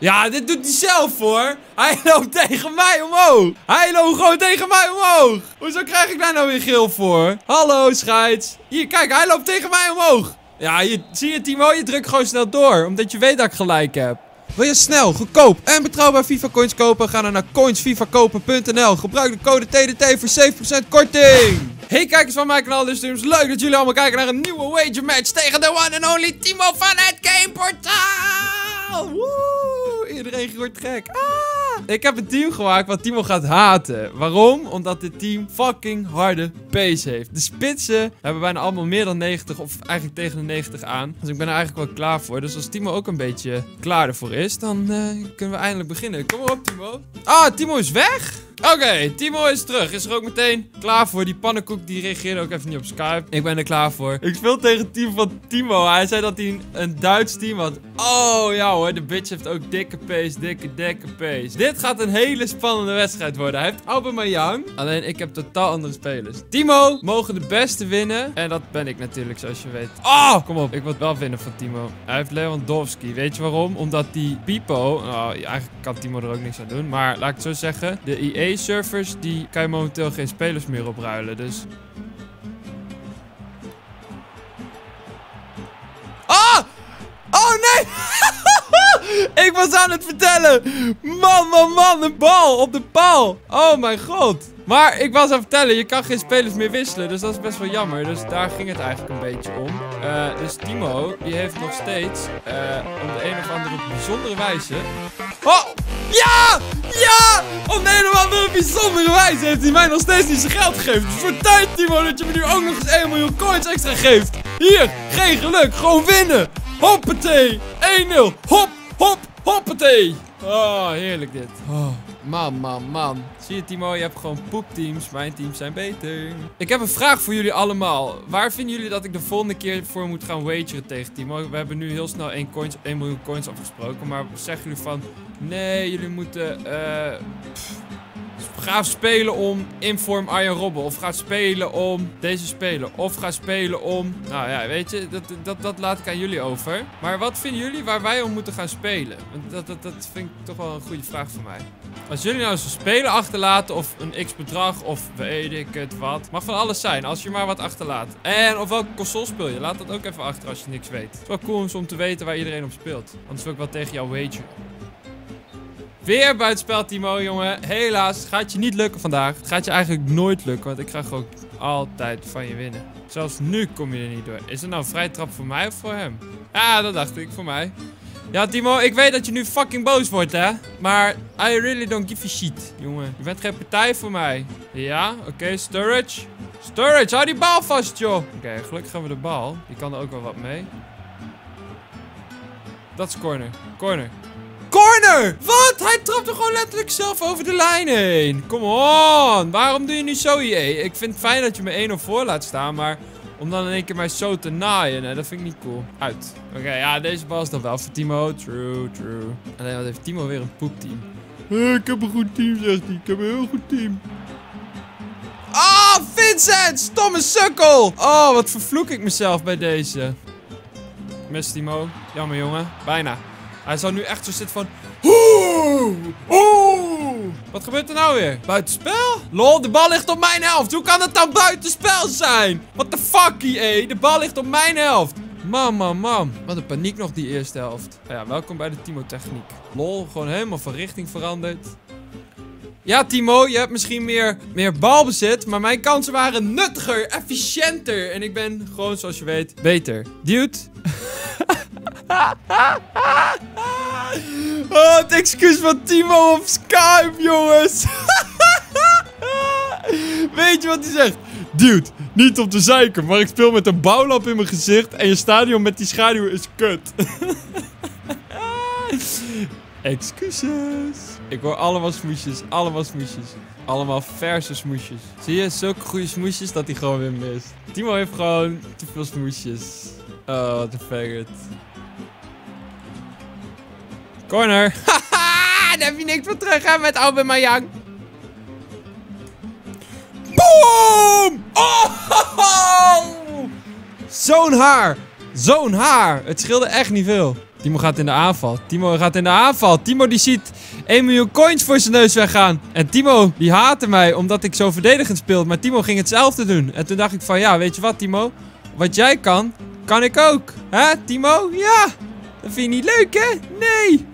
Ja, dit doet hij zelf hoor. Hij loopt tegen mij omhoog. Hij loopt gewoon tegen mij omhoog. Hoezo krijg ik daar nou weer geel voor? Hallo, scheids. Hier, kijk, hij loopt tegen mij omhoog. Ja, zie je Timo, je drukt gewoon snel door. Omdat je weet dat ik gelijk heb. Wil je snel, goedkoop en betrouwbaar FIFA coins kopen? Ga dan naar coinsfifakopen.nl. Gebruik de code TDT voor 7% korting. Hey kijkers van mijn kanaal, dus leuk dat jullie allemaal kijken naar een nieuwe wager match tegen de one and only Timo vanuit Gameportaal. Woe, iedereen wordt gek. Ah. Ik heb een team gemaakt wat Timo gaat haten. Waarom? Omdat dit team fucking harde pace heeft. De spitsen hebben bijna allemaal meer dan 90 of eigenlijk tegen de 90 aan. Dus ik ben er eigenlijk wel klaar voor. Dus als Timo ook een beetje klaar ervoor is, dan kunnen we eindelijk beginnen. Kom maar op Timo. Ah, Timo is weg? Oké, Timo is terug. Is er ook meteen klaar voor. Die pannenkoek die reageerde ook even niet op Skype. Ik ben er klaar voor. Ik speel tegen het team van Timo. Hij zei dat hij een Duits team had. Oh ja hoor, de bitch heeft ook dikke pace, dikke pace. Dit gaat een hele spannende wedstrijd worden. Hij heeft Aubameyang. Alleen ik heb totaal andere spelers. Timo mogen de beste winnen. En dat ben ik natuurlijk, zoals je weet. Oh, kom op. Ik wil wel winnen van Timo. Hij heeft Lewandowski. Weet je waarom? Omdat die Pipo... Nou, eigenlijk kan Timo er ook niks aan doen. Maar laat ik het zo zeggen. De EA servers, die kan je momenteel geen spelers meer opruilen, dus... Ah! Oh nee! Ik was aan het vertellen! Man, een bal op de paal! Oh mijn god! Maar ik was aan het vertellen, je kan geen spelers meer wisselen, dus dat is best wel jammer. Dus daar ging het eigenlijk een beetje om. Dus Timo, die heeft nog steeds, om de een of andere bijzondere wijze... Oh! Ja! Ja! Op de een of andere bijzondere wijze heeft hij mij nog steeds niet zijn geld gegeven. Dus voor tijd, Timo, dat je me nu ook nog eens 1 miljoen coins extra geeft. Hier, geen geluk, gewoon winnen. Hoppatee. 1-0. Hop, hop, hoppatee. Oh, heerlijk dit. Oh. Man. Zie je Timo, je hebt gewoon poepteams. Mijn teams zijn beter. Ik heb een vraag voor jullie allemaal. Waar vinden jullie dat ik de volgende keer voor moet gaan wageren tegen Timo? We hebben nu heel snel 1 miljoen coins afgesproken. Maar zeggen jullie van... Nee, jullie moeten... Ga spelen om inform Arjen Robben. Of ga spelen om deze speler. Of ga spelen om... Nou ja, weet je, dat laat ik aan jullie over. Maar wat vinden jullie waar wij om moeten gaan spelen? Want dat vind ik toch wel een goede vraag voor mij. Als jullie nou zo'n speler achterlaten of een x-bedrag of weet ik het wat. Mag van alles zijn, als je maar wat achterlaat. En of welke console speel je? Laat dat ook even achter als je niks weet. Het is wel cool om te weten waar iedereen op speelt. Anders wil ik wel tegen jou wageren. Weer buitenspel, Timo, jongen. Helaas, het gaat je niet lukken vandaag. Het gaat je eigenlijk nooit lukken, want ik ga gewoon altijd van je winnen. Zelfs nu kom je er niet door. Is het nou een vrije trap voor mij of voor hem? Ja, dat dacht ik, voor mij. Ja, Timo, ik weet dat je nu fucking boos wordt, hè. Maar I really don't give a shit, jongen. Je bent geen partij voor mij. Ja, oké, Sturridge. Sturridge, hou die bal vast, joh. Oké, gelukkig gaan we de bal. Die kan er ook wel wat mee. Dat is corner. Corner! Wat? Hij trapt er gewoon letterlijk zelf over de lijn heen. Come on! Waarom doe je nu zo, EA? Ik vind het fijn dat je me 1-0 voor laat staan, maar om dan in één keer mij zo te naaien, hè? Dat vind ik niet cool. Uit. Oké, ja, deze bal is dan wel voor Timo. True. Alleen, wat heeft Timo weer een poepteam? Ik heb een goed team, zegt hij. Ik heb een heel goed team. Ah, Vincent! Stomme sukkel! Oh, wat vervloek ik mezelf bij deze. Mis Timo. Jammer, jongen. Bijna. Hij zou nu echt zo zitten van... Wat gebeurt er nou weer? Buitenspel? Lol, de bal ligt op mijn helft. Hoe kan dat dan buitenspel zijn? What the fuck, EA? De bal ligt op mijn helft. Man. Wat een paniek nog die eerste helft. Nou ja, welkom bij de Timo techniek. Lol, gewoon helemaal van richting veranderd. Ja, Timo, je hebt misschien meer balbezit, maar mijn kansen waren nuttiger, efficiënter. En ik ben gewoon, zoals je weet, beter. Dude... Oh, het excuus van Timo op Skype, jongens. Weet je wat hij zegt? Dude, niet op de zeiken, maar ik speel met een bouwlap in mijn gezicht en je stadion met die schaduw is kut. Excuses. Ik hoor allemaal smoesjes, allemaal smoesjes. Allemaal verse smoesjes. Zie je, zulke goede smoesjes dat hij gewoon weer mist. Timo heeft gewoon te veel smoesjes. Oh, wat een faggot. Corner. Haha, daar heb je niks van terug, hè, met Aubameyang. Boom! Oh! Zo'n haar. Het scheelde echt niet veel. Timo gaat in de aanval. Timo gaat in de aanval. Timo die ziet 1 miljoen coins voor zijn neus weggaan. En Timo die haatte mij omdat ik zo verdedigend speel. Maar Timo ging hetzelfde doen. En toen dacht ik van ja, weet je wat Timo? Wat jij kan, kan ik ook. Hè Timo? Ja! Dat vind je niet leuk hè? Nee!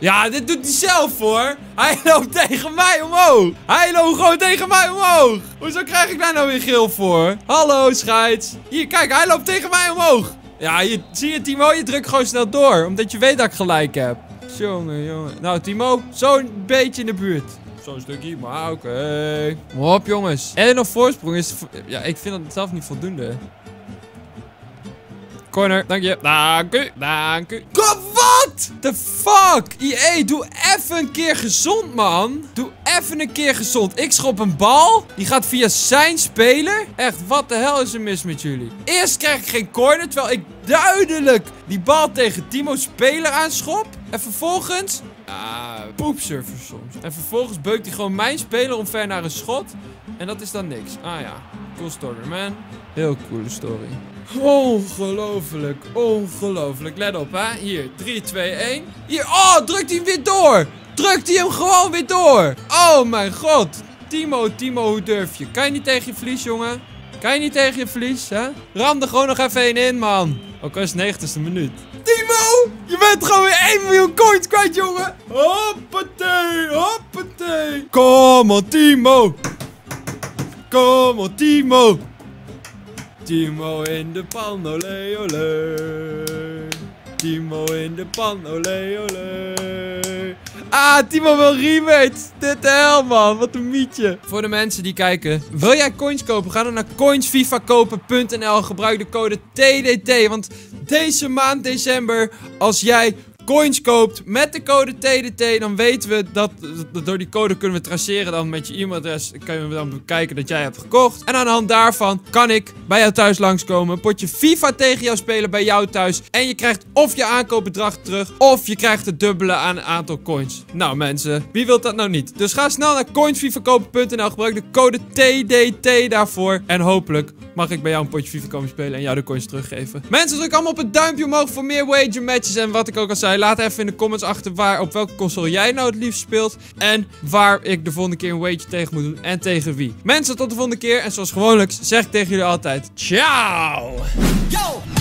Ja, dit doet hij zelf hoor. Hij loopt tegen mij omhoog. Hij loopt gewoon tegen mij omhoog. Hoezo krijg ik daar nou weer geel voor? Hallo scheids. Hier, kijk, hij loopt tegen mij omhoog. Ja, zie je Timo? Je drukt gewoon snel door. Omdat je weet dat ik gelijk heb. Jongen, jongen. Nou Timo, zo'n beetje in de buurt. Zo'n stukje, maar oké. Hop jongens. En nog voorsprong is... Ja, ik vind dat zelf niet voldoende. Corner, dank je. Dank u, dank u. Kom, wat? The fuck? EA, doe even een keer gezond, man. Doe even een keer gezond. Ik schop een bal. Die gaat via zijn speler. Echt, wat de hel is er mis met jullie? Eerst krijg ik geen corner, terwijl ik duidelijk die bal tegen Timo's speler aanschop. En vervolgens... poepserver soms. En vervolgens beukt hij gewoon mijn speler omver naar een schot. En dat is dan niks. Ah ja, cool story, man. Heel coole story. Ongelooflijk, ongelooflijk. Let op, hè. Hier, 3, 2, 1. Hier, oh, drukt hij hem weer door. Drukt hij hem gewoon weer door. Oh, mijn god. Timo, Timo, hoe durf je? Kan je niet tegen je verlies, jongen? Kan je niet tegen je verlies, hè? Ram er gewoon nog even één in, man. Ook al is het 90ste minuut. Timo, je bent gewoon weer 1 miljoen coins kwijt, jongen. Hoppatee, hoppatee. Kom op, Timo. Kom op, Timo. Timo in de pan, olé olé. Timo in de pan, olé olé. Ah, Timo wil rematch. Dit hel, man. Wat een mietje. Voor de mensen die kijken. Wil jij coins kopen? Ga dan naar coinsfifakopen.nl. Gebruik de code TDT. Want deze maand december, als jij coins koopt met de code TDT, dan weten we dat, door die code kunnen we traceren dan met je e-mailadres. Kunnen we dan bekijken dat jij hebt gekocht. En aan de hand daarvan kan ik bij jou thuis langskomen. Een potje FIFA tegen jou spelen bij jou thuis. En je krijgt of je aankoopbedrag terug, of je krijgt het dubbele aan een aantal coins. Nou mensen, wie wil dat nou niet? Dus ga snel naar coinsfifakopen.nl. Gebruik de code TDT daarvoor. En hopelijk mag ik bij jou een potje FIFA komen spelen en jou de coins teruggeven. Mensen, druk allemaal op het duimpje omhoog voor meer wager matches. En wat ik ook al zei, laat even in de comments achter op welke console jij nou het liefst speelt. En waar ik de volgende keer een wager tegen moet doen. En tegen wie. Mensen, tot de volgende keer. En zoals gewoonlijk zeg ik tegen jullie altijd. Ciao! Yo!